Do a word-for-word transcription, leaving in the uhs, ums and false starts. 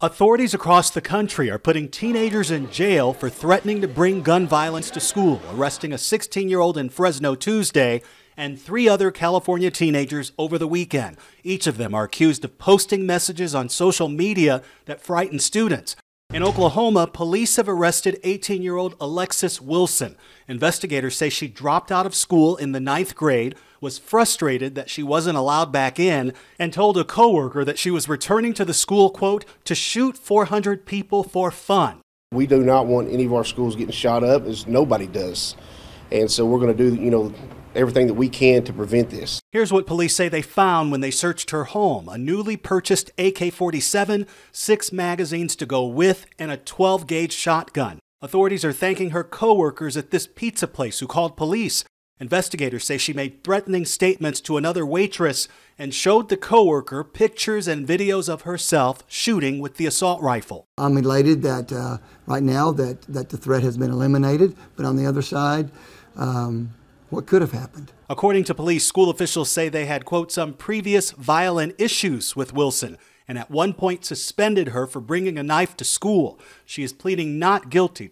Authorities across the country are putting teenagers in jail for threatening to bring gun violence to school, arresting a sixteen-year-old in Fresno Tuesday and three other California teenagers over the weekend. Each of them are accused of posting messages on social media that frighten students. In Oklahoma, police have arrested eighteen-year-old Alexis Wilson. Investigators say she dropped out of school in the ninth grade, was frustrated that she wasn't allowed back in, and told a coworker that she was returning to the school, quote, to shoot four hundred people for fun. We do not want any of our schools getting shot up, as nobody does. And so we're going to do, you know, everything that we can to prevent this. Here's what police say they found when they searched her home: a newly purchased A K forty-seven, six magazines to go with, and a twelve gauge shotgun. Authorities are thanking her coworkers at this pizza place who called police. Investigators say she made threatening statements to another waitress and showed the coworker pictures and videos of herself shooting with the assault rifle. I'm elated that uh, right now that, that the threat has been eliminated, but on the other side, um, what could have happened? According to police, school officials say they had, quote, some previous violent issues with Wilson, and at one point suspended her for bringing a knife to school. She is pleading not guilty.